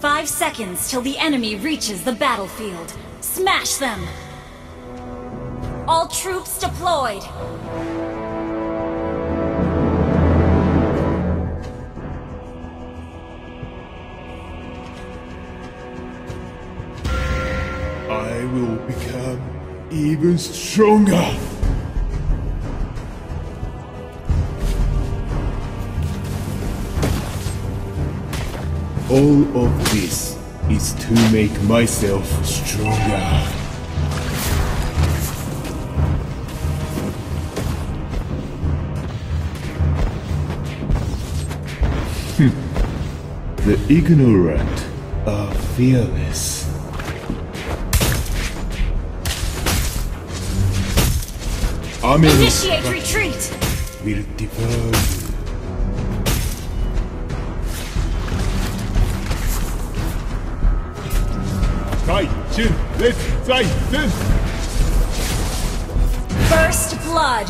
5 seconds till the enemy reaches the battlefield. Smash them! All troops deployed! I will become even stronger! All of this is to make myself stronger. The ignorant are fearless. Initiate retreat! Will devour you. First blood!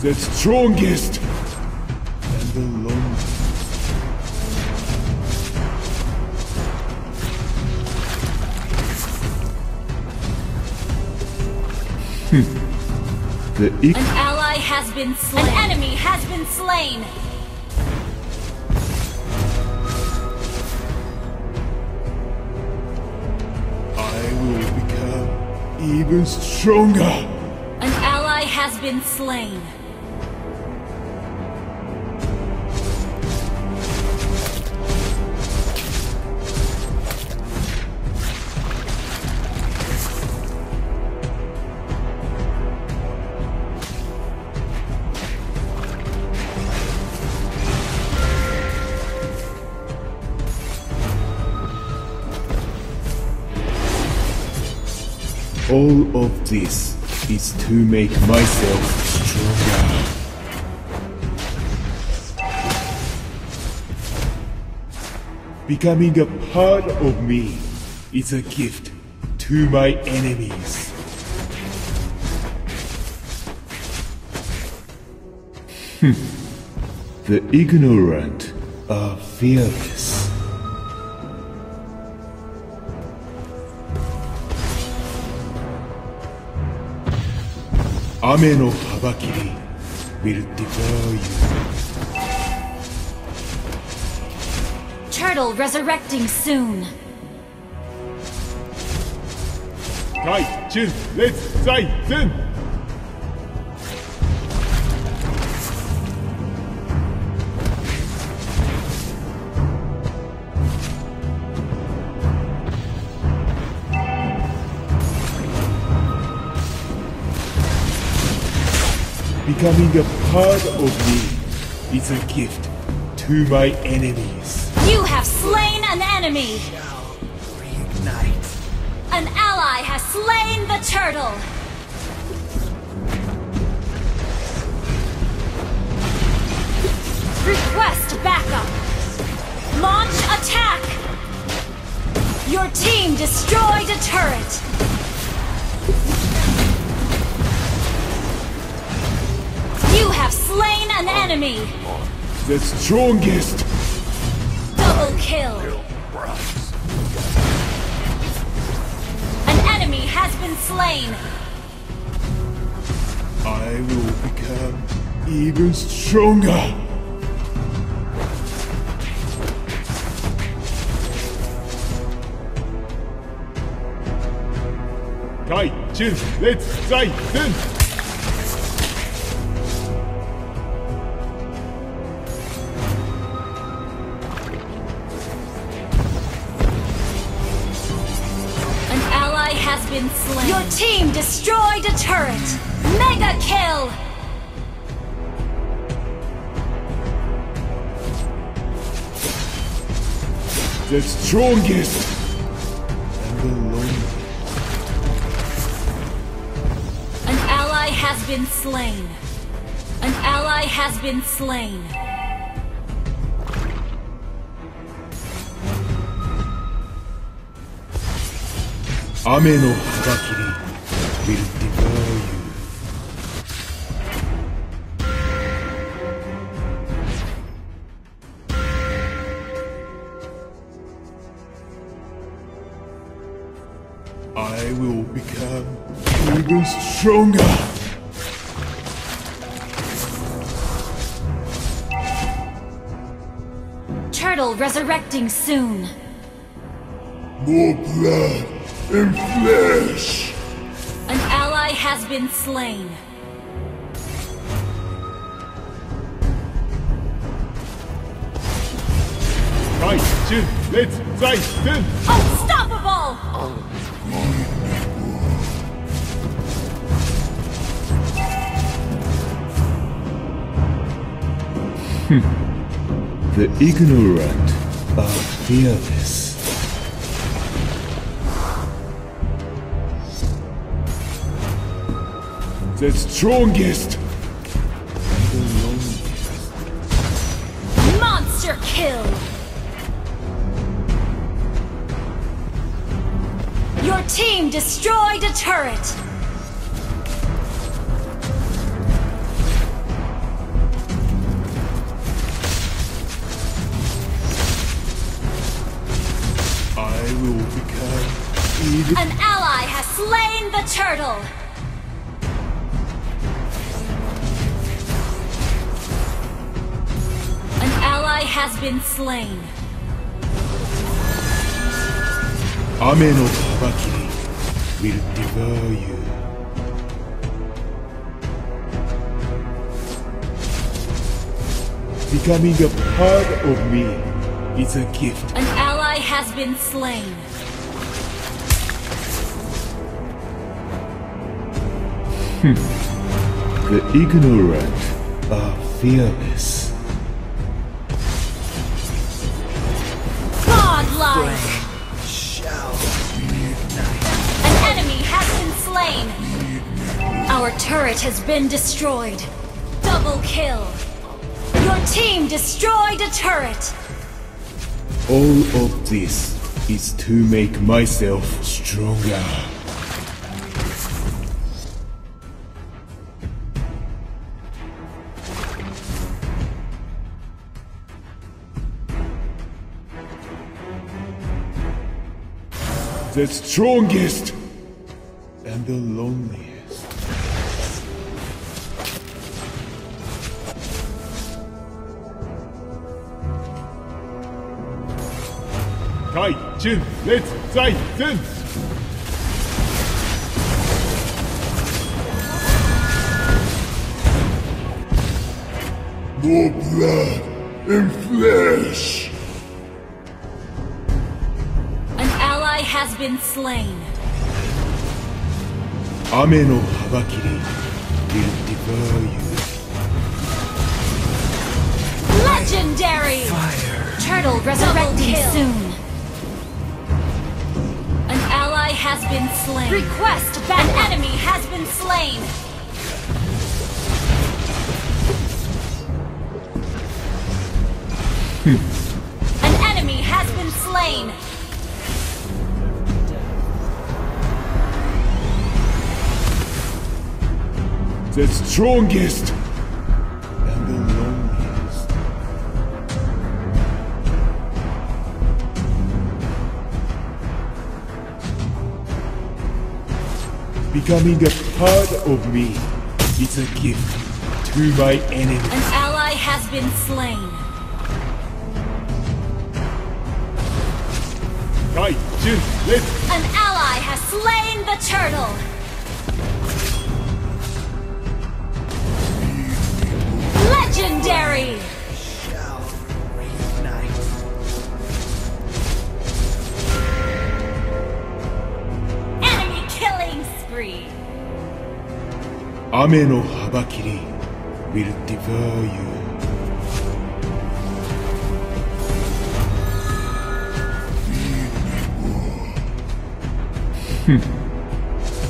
The strongest and the longest. An ally has been slain. An enemy has been slain. Even stronger! An ally has been slain. All of this is to make myself stronger. Becoming a part of me is a gift to my enemies. The ignorant are fearless. Ame no Habakiri will devour you. Turtle resurrecting soon. Becoming a part of me is a gift to my enemies. You have slain an enemy! Shall reignite. An ally has slain the turtle! Request backup! Launch attack! Your team destroyed a turret! You have slain an enemy! The strongest! Double kill! An enemy has been slain! I will become even stronger! Your team destroyed a turret! Mega kill! The strongest and the loneliest. An ally has been slain. An ally has been slain. Amenohadakiri will devour you. I'm getting stronger. Turtle resurrecting soon. More blood and flesh. An ally has been slain. Let's fight them! Unstoppable! The ignorant are fearless. The strongest! The longest. Monster kill! Your team destroyed a turret! I will become... An ally has slain the turtle! An ally has been slain. Amenotsubaki will devour you. Becoming a part of me is a gift. An ally has been slain. The ignorant are fearless. Godlike! Our turret has been destroyed. Double kill. Your team destroyed a turret. All of this is to make myself stronger. The strongest and the loneliest. Let's fight them! More blood and flesh! An ally has been slain. Ame no Habakiri will devour you. Legendary! Fire! Turtle resurrecting soon. Has been slain. Request battle. An enemy has been slain. An enemy has been slain. The strongest and the loneliest. Becoming a part of me is a gift to my enemy. An ally has been slain. An ally has slain the turtle. Legendary! Ame no Habakiri will devour you.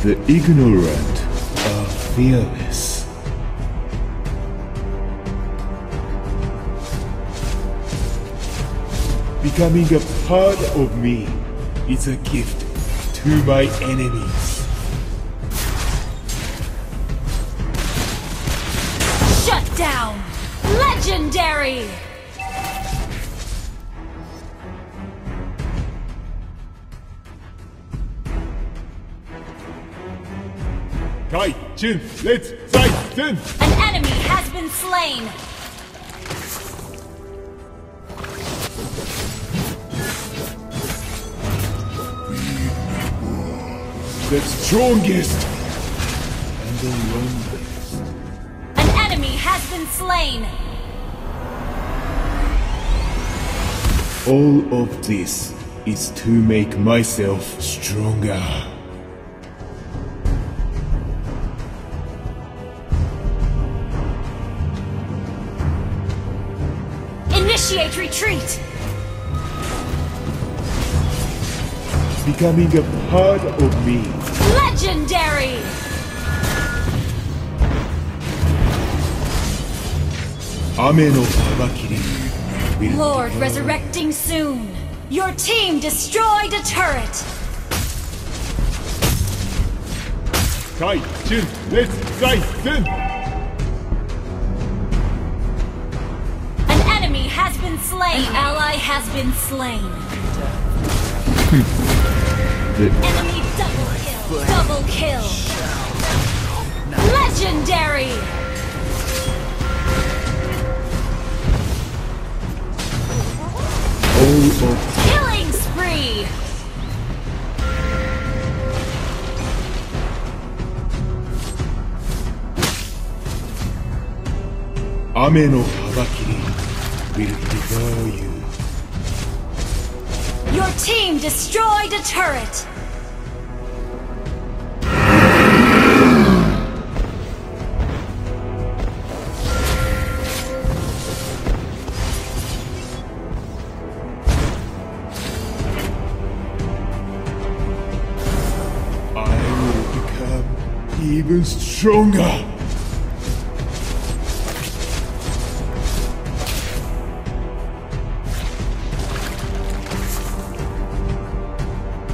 The ignorant are fearless. Becoming a part of me is a gift to my enemies. Down! Legendary! Kai-chin, let's Sai-ten! An enemy has been slain! The strongest and the loneliest. An enemy has been slain! All of this is to make myself stronger. Initiate retreat! Becoming a part of me. Legendary! Ame no Habakiri. Lord resurrecting soon. Your team destroyed a turret. Kai-chin, let's Sai-ten! An enemy has been slain. An ally has been slain. Enemy double kill! Double kill! Legendary! Killing spree! Ame no Habakiri will devour you. Your team destroyed a turret! Even stronger.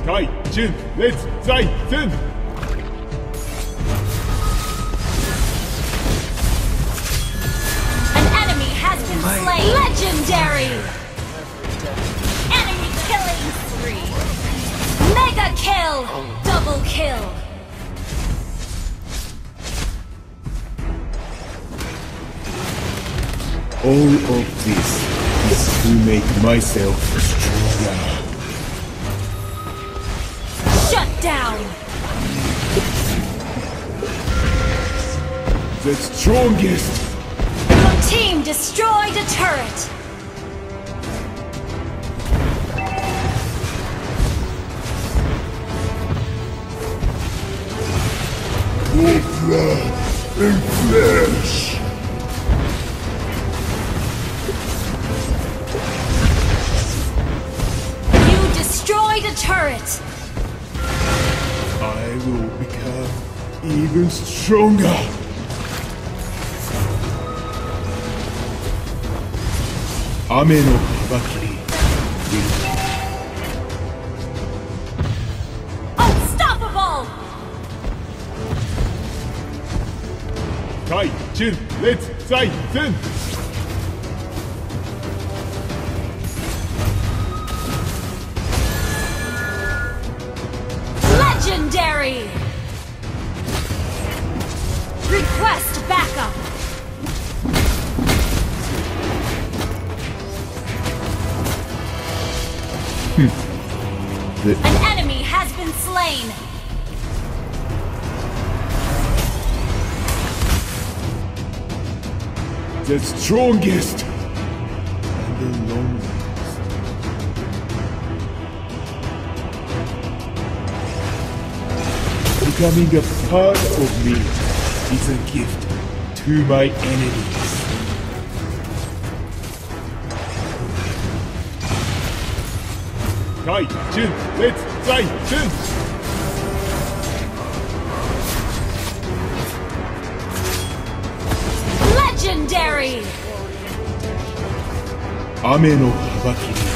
Kai-chin, let's Sai-ten. An enemy has been slain. Legendary. Enemy killing spree. Mega kill. Double kill. All of this is to make myself stronger. Shut down! The strongest! Your team destroyed a turret! Your blood and flesh! A turret. I will become even stronger. Ame no Habakiri. Unstoppable. Kai-chin, let's Sai-ten. Request backup. An enemy has been slain. The strongest and the loneliest. Becoming a part of me is a gift to my enemies. Kai-chin, let's Sai-ten! Legendary! Ame no Habakiri.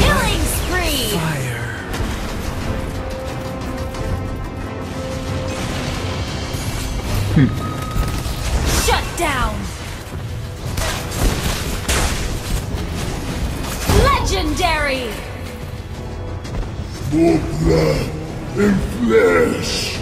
Killing spree! Fire. Shut down! Legendary! More blood and flesh!